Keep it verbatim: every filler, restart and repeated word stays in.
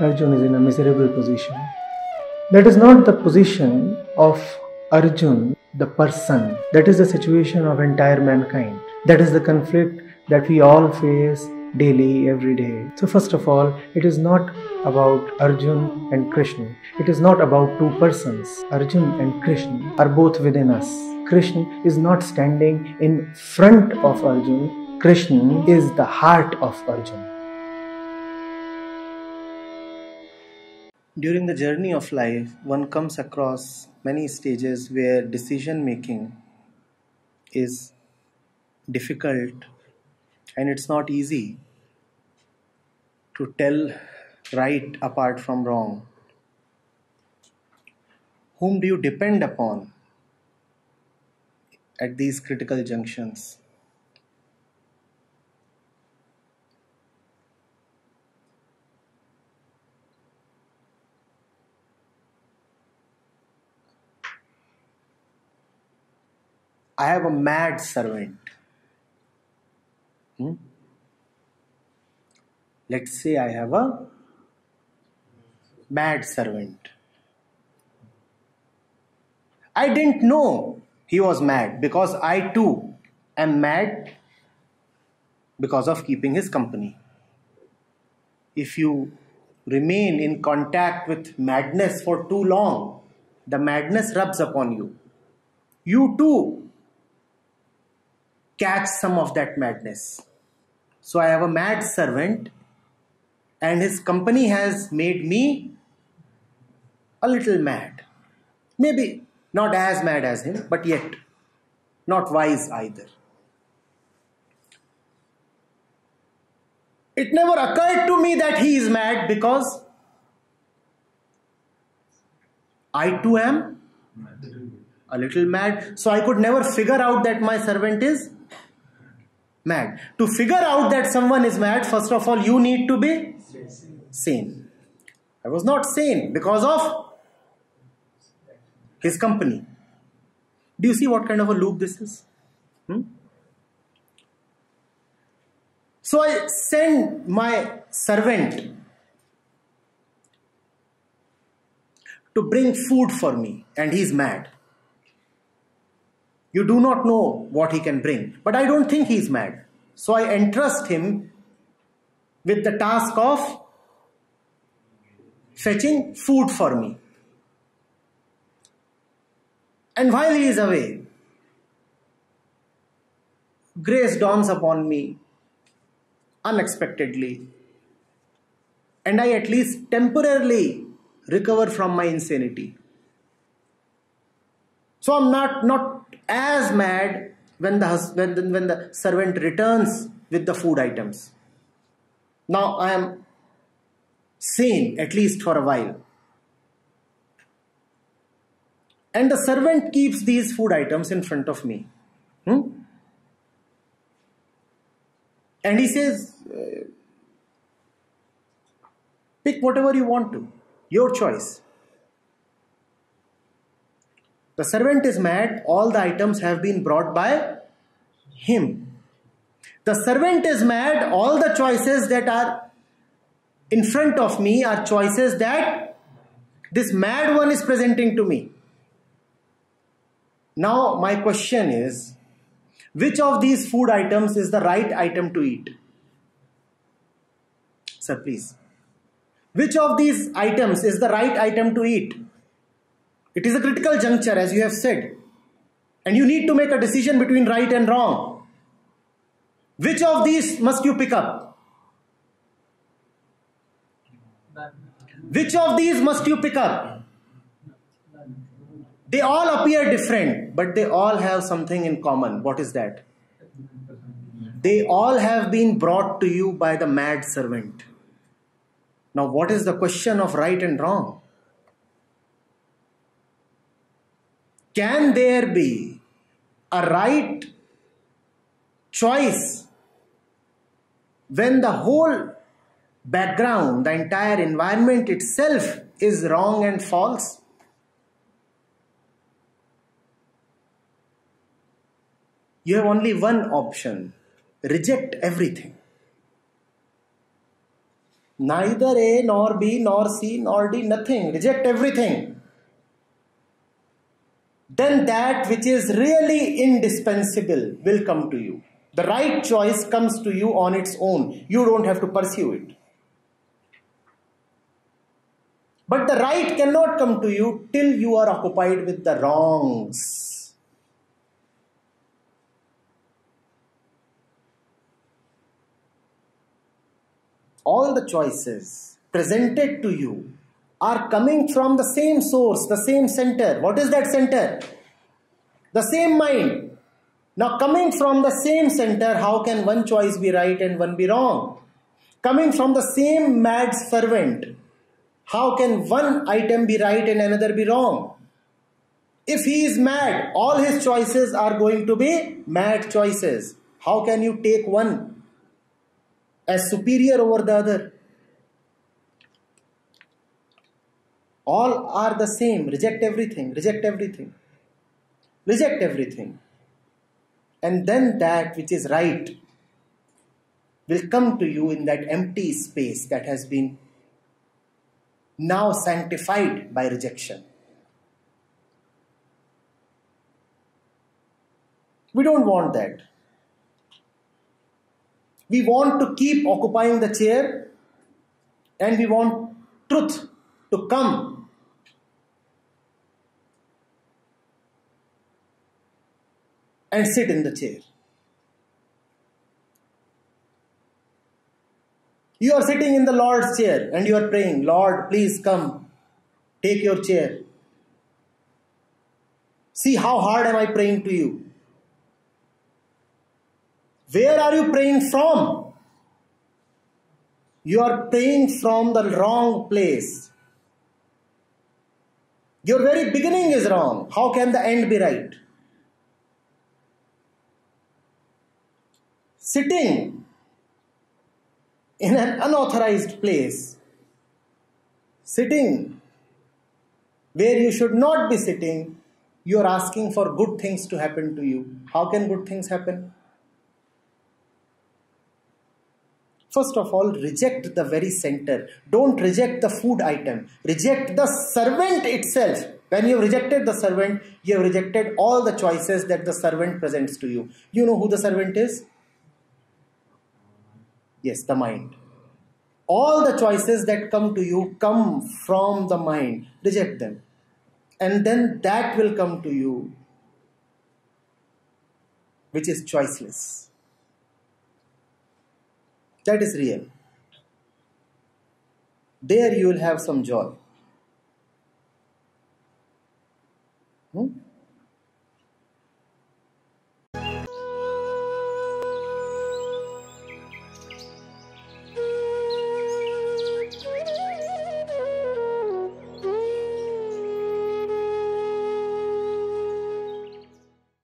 Arjuna is in a miserable position. That is not the position of Arjuna, the person. That is the situation of entire mankind. That is the conflict that we all face daily, every day. So first of all, it is not about Arjuna and Krishna. It is not about two persons. Arjuna and Krishna are both within us. Krishna is not standing in front of Arjuna. Krishna is the heart of Arjuna. During the journey of life, one comes across many stages where decision making is difficult and it's not easy to tell right apart from wrong. Whom do you depend upon at these critical junctions? I have a mad servant. Hmm? Let's say I have a mad servant. I didn't know he was mad because I too am mad because of keeping his company. If you remain in contact with madness for too long, the madness rubs upon you. You too catch some of that madness. So I have a mad servant and his company has made me a little mad. Maybe not as mad as him, but yet not wise either. It never occurred to me that he is mad because I too am a little mad. So I could never figure out that my servant is mad. To figure out that someone is mad, first of all, you need to be sane. I was not sane because of his company. Do you see what kind of a loop this is? Hmm? So I send my servant to bring food for me and he's mad. You do not know what he can bring, but I don't think he is mad. So I entrust him with the task of fetching food for me. And while he is away, grace dawns upon me unexpectedly, and I at least temporarily recover from my insanity. So I'm not, not as mad when the, husband, when the servant returns with the food items. Now I am sane at least for a while. And the servant keeps these food items in front of me. Hmm? And he says, pick whatever you want to, your choice. The servant is mad, all the items have been brought by him. The servant is mad, all the choices that are in front of me are choices that this mad one is presenting to me. Now my question is, which of these food items is the right item to eat? Sir, please. Which of these items is the right item to eat? It is a critical juncture, as you have said, and you need to make a decision between right and wrong. Which of these must you pick up? Which of these must you pick up? They all appear different, but they all have something in common. What is that? They all have been brought to you by the mad servant. Now, what is the question of right and wrong? Can there be a right choice when the whole background, the entire environment itself is wrong and false? You have only one option: reject everything. Neither A nor B nor C nor D, nothing. Reject everything. Then that which is really indispensable will come to you. The right choice comes to you on its own. You don't have to pursue it. But the right cannot come to you till you are occupied with the wrongs. All the choices presented to you are coming from the same source, the same center. What is that center? The same mind. Now, coming from the same center, how can one choice be right and one be wrong? Coming from the same mad fervent, how can one item be right and another be wrong? If he is mad, all his choices are going to be mad choices. How can you take one as superior over the other? All are the same. Reject everything, reject everything, reject everything. And then that which is right will come to you in that empty space that has been now sanctified by rejection. We don't want that. We want to keep occupying the chair, and we want truth to come. And sit in the chair. You are sitting in the Lord's chair and you are praying, Lord, please come, take your chair. See how hard am I praying to you? Where are you praying from? You are praying from the wrong place. Your very beginning is wrong. How can the end be right? Sitting in an unauthorized place, sitting where you should not be sitting, you are asking for good things to happen to you. How can good things happen? First of all, reject the very center. Don't reject the food item. Reject the servant itself. When you have rejected the servant, you have rejected all the choices that the servant presents to you. You know who the servant is? Yes, the mind. All the choices that come to you come from the mind. Reject them. And then that will come to you, which is choiceless. That is real. There you will have some joy. Hmm?